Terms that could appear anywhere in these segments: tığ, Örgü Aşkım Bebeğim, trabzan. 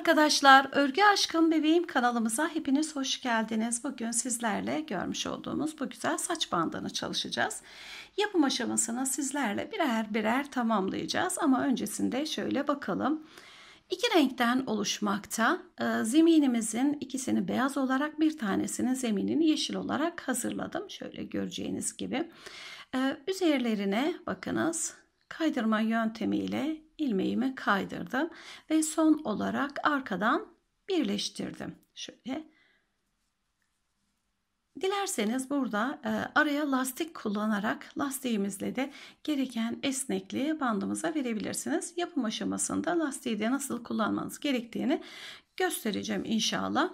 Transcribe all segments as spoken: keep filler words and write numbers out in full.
arkadaşlar, Örgü Aşkım Bebeğim kanalımıza hepiniz hoş geldiniz. Bugün sizlerle görmüş olduğumuz bu güzel saç bandını çalışacağız. Yapım aşamasını sizlerle birer birer tamamlayacağız ama öncesinde şöyle bakalım. İki renkten oluşmakta. Zeminimizin ikisini beyaz olarak, bir tanesinin zeminini yeşil olarak hazırladım. Şöyle göreceğiniz gibi. Üzerlerine bakınız, kaydırma yöntemiyle ilmeğimi kaydırdım ve son olarak arkadan birleştirdim. Şöyle. Dilerseniz burada araya lastik kullanarak lastiğimizle de gereken esnekliği bandımıza verebilirsiniz. Yapım aşamasında lastiği de nasıl kullanmanız gerektiğini göstereceğim inşallah.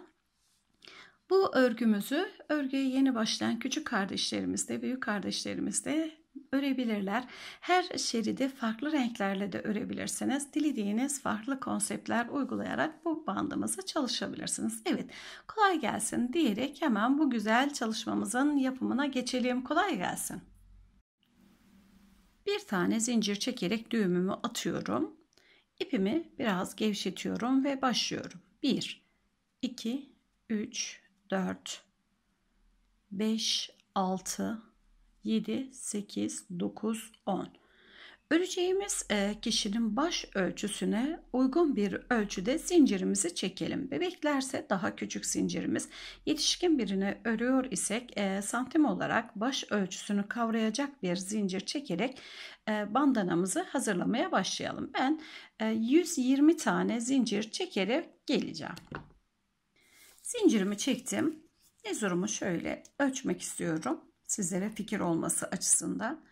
Bu örgümüzü örgüye yeni başlayan küçük kardeşlerimiz de büyük kardeşlerimiz de örebilirler. Her şeridi farklı renklerle de örebilirsiniz. Dilediğiniz farklı konseptler uygulayarak bu bandımızı çalışabilirsiniz. Evet, kolay gelsin diyerek hemen bu güzel çalışmamızın yapımına geçelim. Kolay gelsin. Bir tane zincir çekerek düğümümü atıyorum. İpimi biraz gevşetiyorum ve başlıyorum. bir, iki, üç, dört, beş, altı, yedi, sekiz, dokuz, on. Öreceğimiz kişinin baş ölçüsüne uygun bir ölçüde zincirimizi çekelim. Bebeklerse daha küçük zincirimiz. Yetişkin birini örüyor isek santim olarak baş ölçüsünü kavrayacak bir zincir çekerek bandanamızı hazırlamaya başlayalım. Ben yüz yirmi tane zincir çekerek geleceğim. Zincirimi çektim. Mezurumu şöyle ölçmek istiyorum, sizlere fikir olması açısından.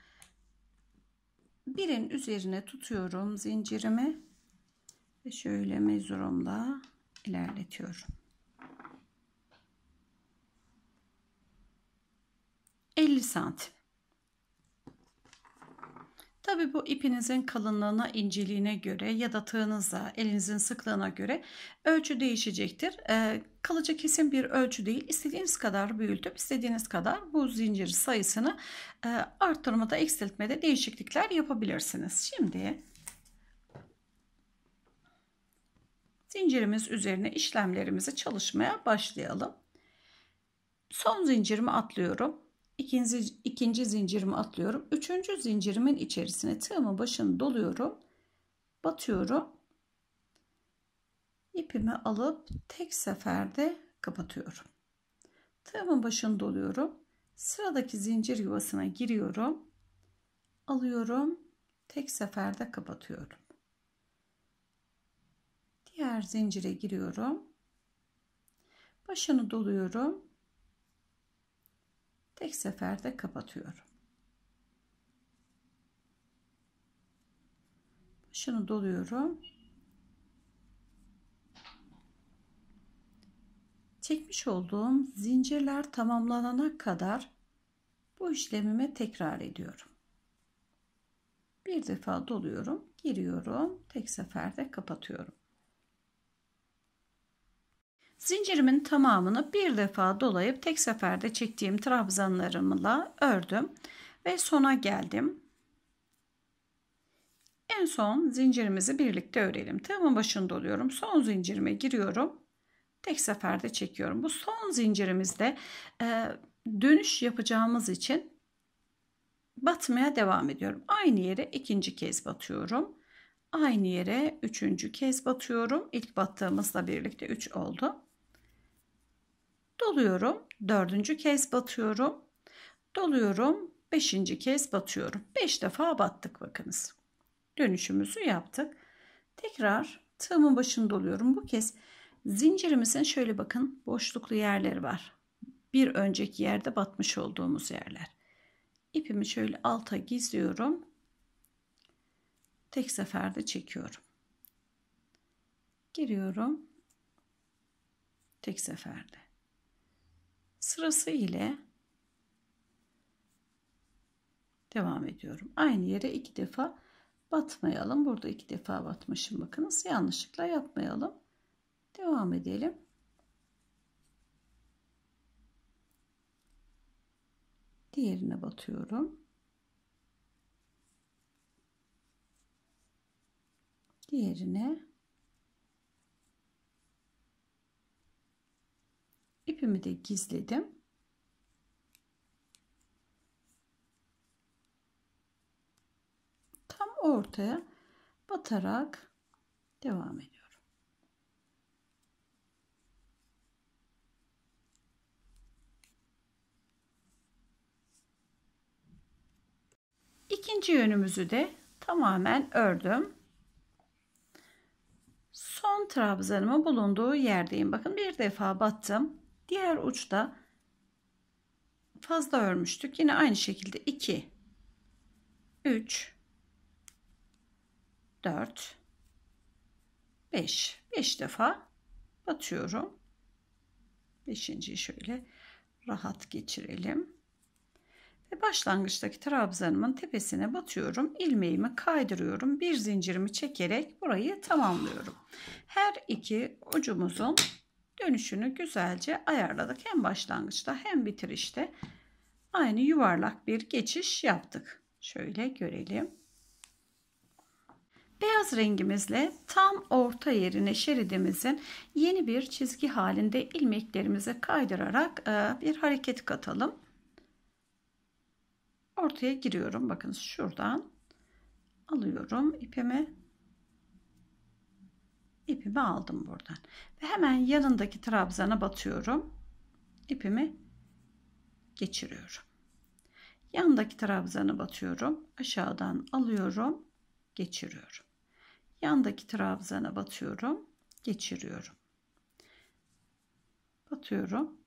Birin üzerine tutuyorum zincirimi ve şöyle mezurumla ilerletiyorum. elli santim. Tabii bu ipinizin kalınlığına, inceliğine göre ya da tığınıza, elinizin sıklığına göre ölçü değişecektir. Ee, kalıcı kesin bir ölçü değil. İstediğiniz kadar büyütüp, istediğiniz kadar bu zincir sayısını e, arttırmada, eksiltmede değişiklikler yapabilirsiniz. Şimdi zincirimiz üzerine işlemlerimizi çalışmaya başlayalım. Son zincirimi atlıyorum. İkinci, ikinci zincirimi atlıyorum. Üçüncü zincirimin içerisine tığımın başını doluyorum. Batıyorum. İpimi alıp tek seferde kapatıyorum. Tığımın başını doluyorum. Sıradaki zincir yuvasına giriyorum. Alıyorum. Tek seferde kapatıyorum. Diğer zincire giriyorum. Başını doluyorum. Tek seferde kapatıyorum. Başını doluyorum. Çekmiş olduğum zincirler tamamlanana kadar bu işlemimi tekrar ediyorum. Bir defa doluyorum, giriyorum, tek seferde kapatıyorum. Zincirimin tamamını bir defa dolayıp tek seferde çektiğim trabzanlarımla ördüm ve sona geldim. En son zincirimizi birlikte örelim. Tığımın başını doluyorum. Son zincirime giriyorum. Tek seferde çekiyorum. Bu son zincirimizde e, dönüş yapacağımız için batmaya devam ediyorum. Aynı yere ikinci kez batıyorum. Aynı yere üçüncü kez batıyorum. İlk battığımızla birlikte üç oldu. Doluyorum, dördüncü kez batıyorum, doluyorum, beşinci kez batıyorum. Beş defa battık, bakınız. Dönüşümüzü yaptık. Tekrar tığımın başını doluyorum. Bu kez zincirimizin şöyle bakın boşluklu yerleri var. Bir önceki yerde batmış olduğumuz yerler. İpimi şöyle alta gizliyorum. Tek seferde çekiyorum. Giriyorum. Tek seferde. Sırası ile devam ediyorum. Aynı yere iki defa batmayalım. Burada iki defa batmışım. Bakınız, yanlışlıkla yapmayalım. Devam edelim. Diğerine batıyorum. Diğerine ipimi de gizledim. Tam ortaya batarak devam ediyorum. İkinci yönümüzü de tamamen ördüm. Son trabzanımın bulunduğu yerdeyim. Bakın bir defa battım. Diğer uçta fazla örmüştük. Yine aynı şekilde iki, üç, dört, beş. beş defa batıyorum. beşinciyi şöyle rahat geçirelim. Ve başlangıçtaki trabzanımın tepesine batıyorum. İlmeğimi kaydırıyorum. Bir zincirimi çekerek burayı tamamlıyorum. Her iki ucumuzun dönüşünü güzelce ayarladık. Hem başlangıçta hem bitirişte aynı yuvarlak bir geçiş yaptık. Şöyle görelim. Beyaz rengimizle tam orta yerine şeridimizin yeni bir çizgi halinde ilmeklerimizi kaydırarak bir hareket katalım. Ortaya giriyorum. Bakın şuradan alıyorum ipimi. İpimi aldım buradan. Ve hemen yanındaki trabzana batıyorum. İpimi geçiriyorum. Yandaki trabzana batıyorum. Aşağıdan alıyorum. Geçiriyorum. Yandaki trabzana batıyorum. Geçiriyorum. Batıyorum.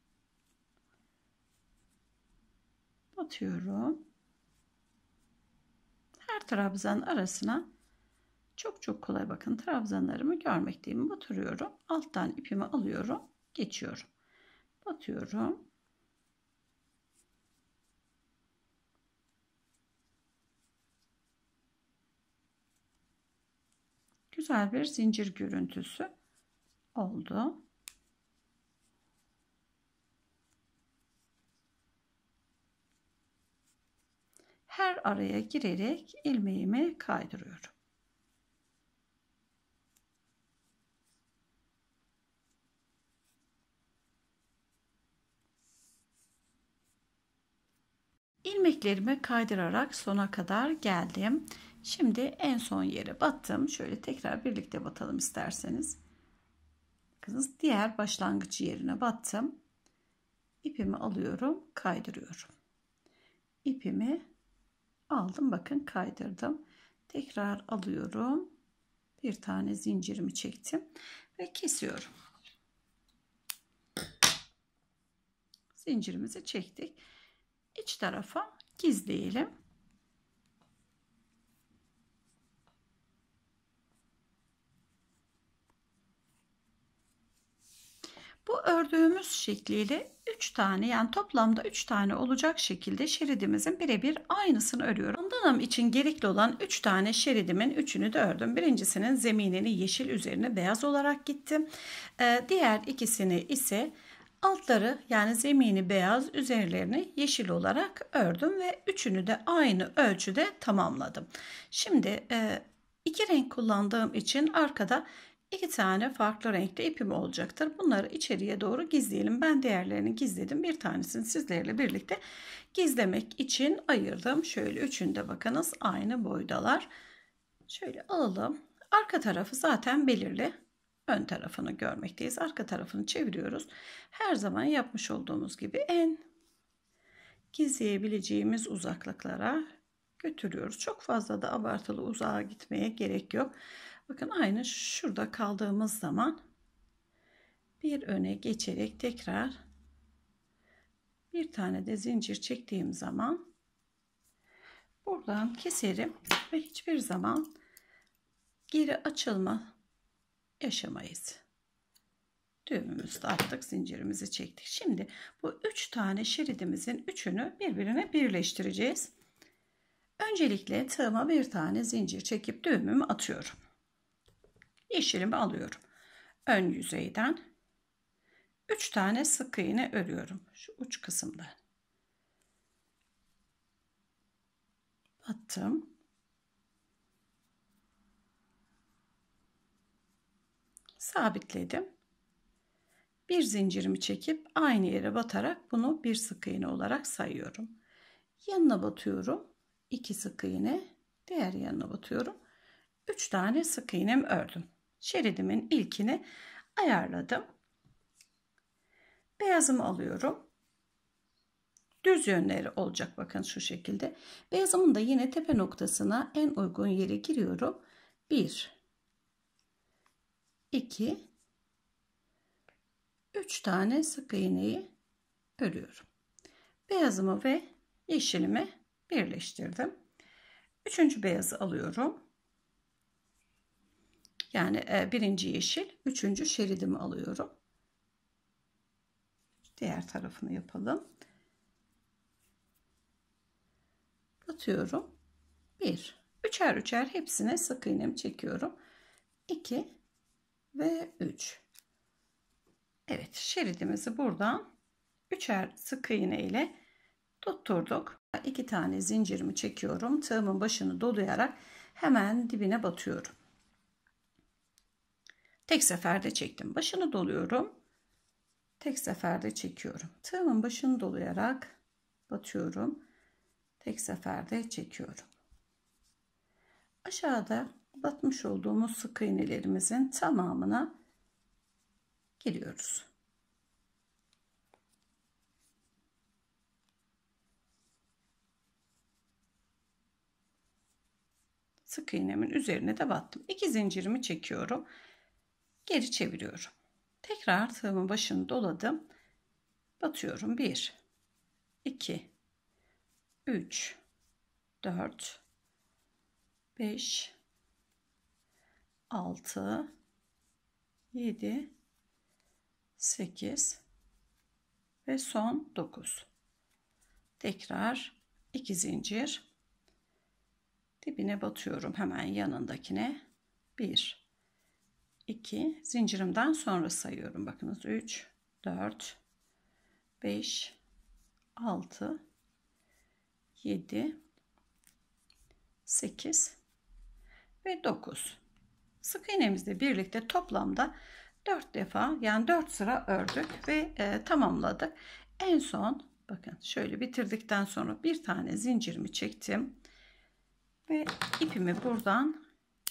Batıyorum. Her trabzan arasına çok çok kolay, bakın trabzanlarımı görmekteyim. Batırıyorum. Alttan ipimi alıyorum. Geçiyorum. Batıyorum. Güzel bir zincir görüntüsü oldu. Her araya girerek ilmeğimi kaydırıyorum. İlmeklerimi kaydırarak sona kadar geldim. Şimdi en son yere battım. Şöyle tekrar birlikte batalım isterseniz. Bakınız diğer başlangıç yerine battım. İpimi alıyorum, kaydırıyorum. İpimi aldım, bakın kaydırdım, tekrar alıyorum, bir tane zincirimi çektim ve kesiyorum. Zincirimizi çektik, iç tarafa gizleyelim. Bu ördüğümüz şekliyle üç tane, yani toplamda üç tane olacak şekilde şeridimizin birebir aynısını örüyorum. Danam için gerekli olan üç tane şeridimin üçünü de ördüm. Birincisinin zeminini yeşil üzerine beyaz olarak gittim. Ee, diğer ikisini ise altları, yani zemini beyaz üzerlerini yeşil olarak ördüm ve üçünü de aynı ölçüde tamamladım. Şimdi e, iki renk kullandığım için arkada İki tane farklı renkte ipim olacaktır. Bunları içeriye doğru gizleyelim. Ben diğerlerini gizledim. Bir tanesini sizlerle birlikte gizlemek için ayırdım. Şöyle üçünde bakınız aynı boydalar. Şöyle alalım. Arka tarafı zaten belirli. Ön tarafını görmekteyiz. Arka tarafını çeviriyoruz. Her zaman yapmış olduğumuz gibi en gizleyebileceğimiz uzaklıklara götürüyoruz. Çok fazla da abartılı uzağa gitmeye gerek yok. Bakın aynı şurada kaldığımız zaman bir öne geçerek tekrar bir tane de zincir çektiğim zaman buradan keserim ve hiçbir zaman geri açılma yaşamayız. Düğümümüzü de attık, zincirimizi çektik. Şimdi bu üç tane şeridimizin üçünü birbirine birleştireceğiz. Öncelikle tığıma bir tane zincir çekip düğümümü atıyorum. Yeşilimi alıyorum. Ön yüzeyden üç tane sık iğne örüyorum. Şu uç kısımda. Battım. Sabitledim. bir zincirimi çekip aynı yere batarak bunu bir sık iğne olarak sayıyorum. Yanına batıyorum, iki sık iğne, diğer yanına batıyorum. üç tane sık iğnem ördüm. Şeridimin ilkini ayarladım. Beyazımı alıyorum. Düz yönleri olacak, bakın şu şekilde. Beyazımın da yine tepe noktasına en uygun yere giriyorum. bir iki üç tane sık iğneyi örüyorum. Beyazımı ve yeşilimi birleştirdim. Üçüncü beyazı alıyorum. Yani birinci yeşil, üçüncü şeridimi alıyorum. Diğer tarafını yapalım. Batıyorum. bir. Üçer üçer hepsine sık iğnemi çekiyorum. iki ve üç. Evet, şeridimizi buradan üçer sık iğne ile tutturduk. iki tane zincirimi çekiyorum. Tığımın başını dolayarak hemen dibine batıyorum. Tek seferde çektim. Başını doluyorum. Tek seferde çekiyorum. Tığımın başını dolayarak batıyorum. Tek seferde çekiyorum. Aşağıda batmış olduğumuz sık iğnelerimizin tamamına giriyoruz. Sık iğnemin üzerine de battım. iki zincirimi çekiyorum. Geri çeviriyorum. Tekrar tığımın başını doladım. Batıyorum. bir iki üç dört beş altı yedi sekiz ve son dokuz. Tekrar iki zincir dibine batıyorum. Hemen yanındakine bir iki zincirimden sonra sayıyorum. Bakınız üç dört beş altı yedi sekiz ve dokuz. Sık iğnemizle birlikte toplamda dört defa, yani dört sıra ördük ve e, tamamladık. En son bakın şöyle bitirdikten sonra bir tane zincirimi çektim ve ipimi buradan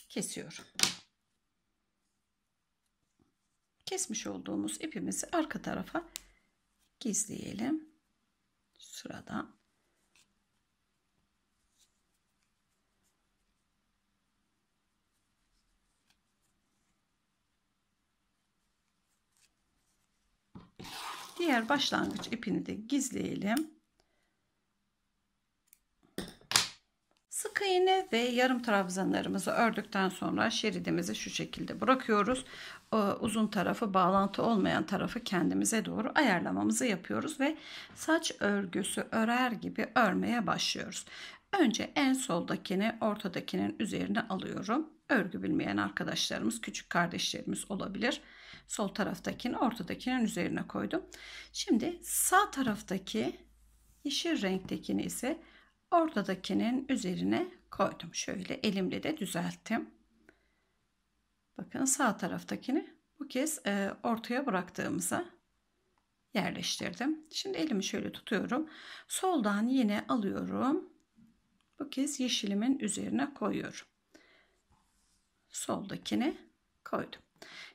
kesiyorum. Kesmiş olduğumuz ipimizi arka tarafa gizleyelim. Sıradan. Diğer başlangıç ipini de gizleyelim. Sık iğne ve yarım trabzanlarımızı ördükten sonra şeridimizi şu şekilde bırakıyoruz. O uzun tarafı, bağlantı olmayan tarafı kendimize doğru ayarlamamızı yapıyoruz ve saç örgüsü örer gibi örmeye başlıyoruz. Önce en soldakini ortadakinin üzerine alıyorum. Örgü bilmeyen arkadaşlarımız, küçük kardeşlerimiz olabilir. Sol taraftakini ortadakinin üzerine koydum. Şimdi sağ taraftaki yeşil renktekini ise ortadakinin üzerine koydum. Şöyle elimle de düzelttim. Bakın sağ taraftakini bu kez ortaya bıraktığımıza yerleştirdim. Şimdi elimi şöyle tutuyorum. Soldan yine alıyorum. Bu kez yeşilimin üzerine koyuyorum. Soldakini koydum.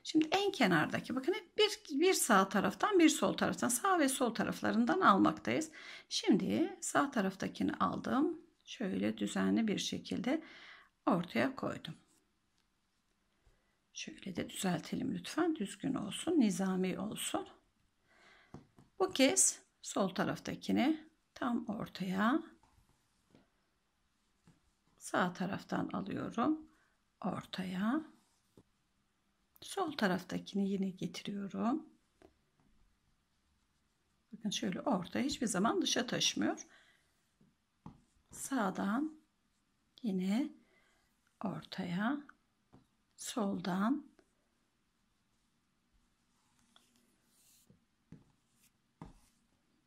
Şimdi en kenardaki, bakın hep bir, bir sağ taraftan bir sol taraftan, sağ ve sol taraflarından almaktayız. Şimdi sağ taraftakini aldım. Şöyle düzenli bir şekilde ortaya koydum. Şöyle de düzeltelim lütfen. Düzgün olsun, nizami olsun. Bu kez sol taraftakini tam ortaya, sağ taraftan alıyorum. Ortaya. Sol taraftakini yine getiriyorum. Bakın şöyle ortaya, hiçbir zaman dışa taşmıyor. Sağdan yine ortaya, soldan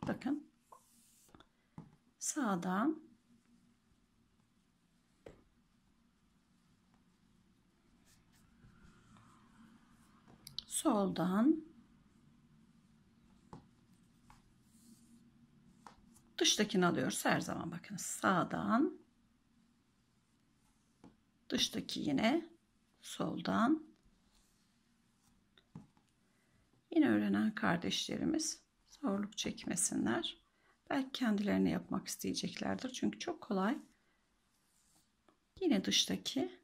bakın sağdan soldan Dıştakini alıyoruz her zaman, bakın sağdan, dıştaki yine soldan. Yine öğrenen kardeşlerimiz zorluk çekmesinler. Belki kendilerini yapmak isteyeceklerdir çünkü çok kolay. Yine dıştaki,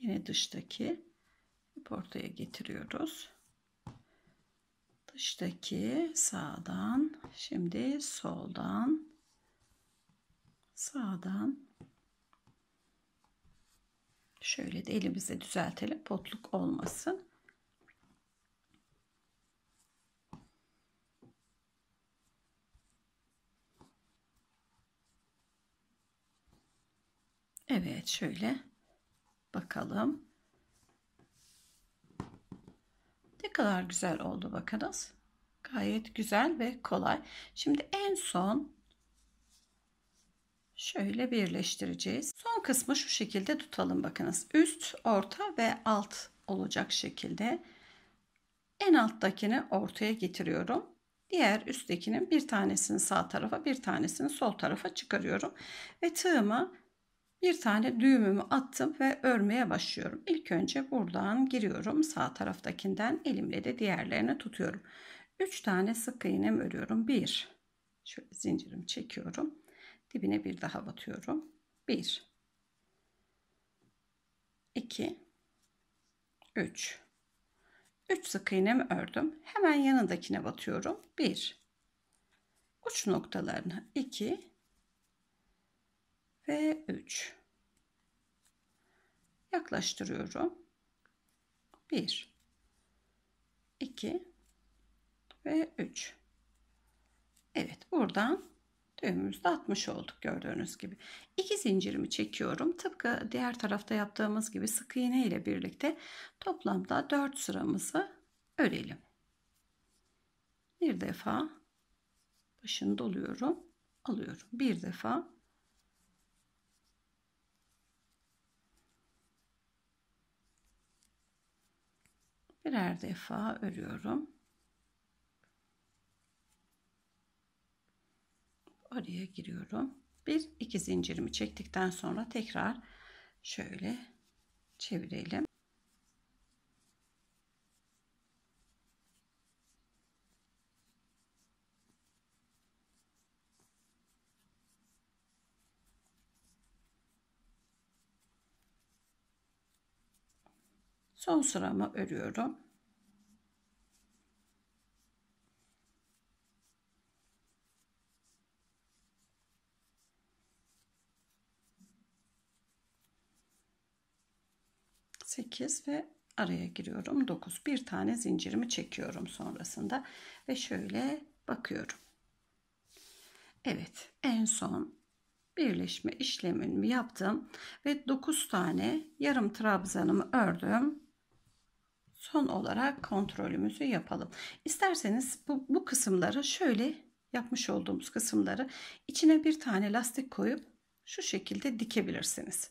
yine dıştaki ip ortaya getiriyoruz. Dıştaki sağdan, şimdi soldan, sağdan. Şöyle de elimizle düzeltelim, botluk olmasın. Evet, şöyle bakalım. Ne kadar güzel oldu, bakınız. Gayet güzel ve kolay. Şimdi en son şöyle birleştireceğiz. Son kısmı şu şekilde tutalım, bakınız. Üst, orta ve alt olacak şekilde. En alttakini ortaya getiriyorum. Diğer üsttekinin bir tanesini sağ tarafa, bir tanesini sol tarafa çıkarıyorum. Ve tığıma bir tane düğümümü attım ve örmeye başlıyorum. İlk önce buradan giriyorum. Sağ taraftakinden elimle de diğerlerini tutuyorum. üç tane sık iğnem örüyorum. bir. Şöyle zincirimi çekiyorum. Dibine bir daha batıyorum. bir. iki. üç. üç sık iğnemi ördüm. Hemen yanındakine batıyorum. bir. Uç noktalarına iki ve üç yaklaştırıyorum. bir, iki ve üç. Evet, buradan düğümümüzü de atmış olduk gördüğünüz gibi. iki zincirimi çekiyorum. Tıpkı diğer tarafta yaptığımız gibi sık iğne ile birlikte toplamda dört sıramızı örelim. Bir defa başını doluyorum, alıyorum. Bir defa, birer defa örüyorum. Oraya giriyorum. Bir, iki zincirimi çektikten sonra tekrar şöyle çevirelim. Son sıramı örüyorum. sekiz ve araya giriyorum. dokuz. Bir tane zincirimi çekiyorum sonrasında ve şöyle bakıyorum. Evet, en son birleşme işlemimi yaptım ve dokuz tane yarım trabzanımı ördüm. Son olarak kontrolümüzü yapalım. İsterseniz bu, bu kısımları, şöyle yapmış olduğumuz kısımları içine bir tane lastik koyup şu şekilde dikebilirsiniz.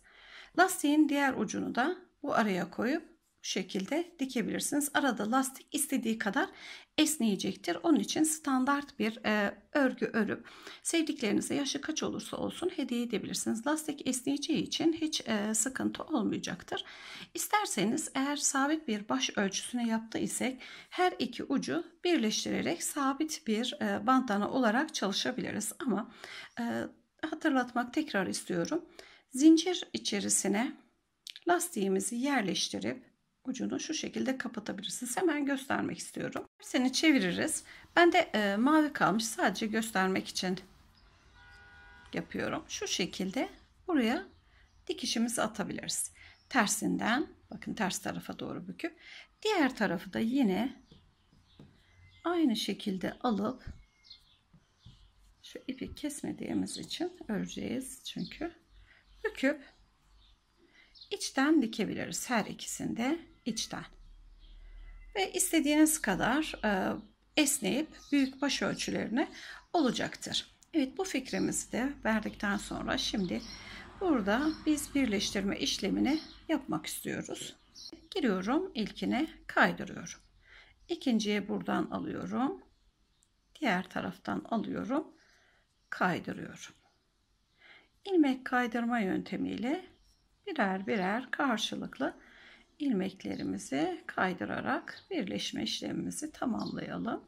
Lastiğin diğer ucunu da bu araya koyup bu şekilde dikebilirsiniz. Arada lastik istediği kadar esneyecektir. Onun için standart bir e, örgü örüp sevdiklerinize, yaşı kaç olursa olsun, hediye edebilirsiniz. Lastik esneyeceği için hiç e, sıkıntı olmayacaktır. İsterseniz eğer sabit bir baş ölçüsüne yaptıysak her iki ucu birleştirerek sabit bir e, bandana olarak çalışabiliriz. Ama e, hatırlatmak, tekrar istiyorum. Zincir içerisine lastiğimizi yerleştirip ucunu şu şekilde kapatabilirsiniz. Hemen göstermek istiyorum. Seni çeviririz. Ben de e, mavi kalmış, sadece göstermek için yapıyorum. Şu şekilde buraya dikişimizi atabiliriz. Tersinden, bakın ters tarafa doğru büküp diğer tarafı da yine aynı şekilde alıp, şu ipi kesmediğimiz için öreceğiz çünkü, büküp İçten dikebiliriz. Her ikisinde içten. Ve istediğiniz kadar e, esneyip büyük baş ölçülerine olacaktır. Evet, bu fikrimizi de verdikten sonra şimdi burada biz birleştirme işlemini yapmak istiyoruz. Giriyorum, ilkine kaydırıyorum. İkinciye buradan alıyorum. diğer taraftan alıyorum, kaydırıyorum. İlmek kaydırma yöntemiyle birer birer karşılıklı ilmeklerimizi kaydırarak birleşme işlemimizi tamamlayalım.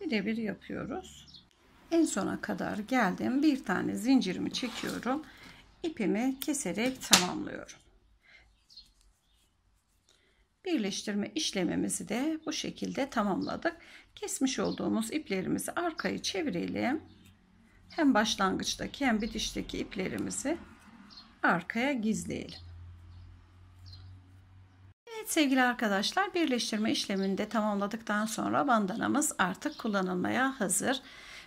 Birebir yapıyoruz. En sona kadar geldim. Bir tane zincirimi çekiyorum. İpimi keserek tamamlıyorum. Birleştirme işlemimizi de bu şekilde tamamladık. Kesmiş olduğumuz iplerimizi arkaya çevirelim. Hem başlangıçtaki hem bitişteki iplerimizi arkaya gizleyelim. Evet sevgili arkadaşlar, birleştirme işlemini de tamamladıktan sonra bandanamız artık kullanılmaya hazır.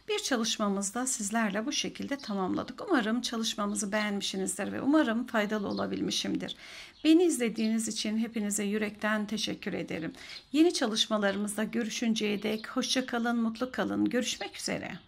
Bir çalışmamızda sizlerle bu şekilde tamamladık. Umarım çalışmamızı beğenmişsinizdir ve umarım faydalı olabilmişimdir. Beni izlediğiniz için hepinize yürekten teşekkür ederim. Yeni çalışmalarımızda görüşünceye dek hoşça kalın, mutlu kalın. Görüşmek üzere.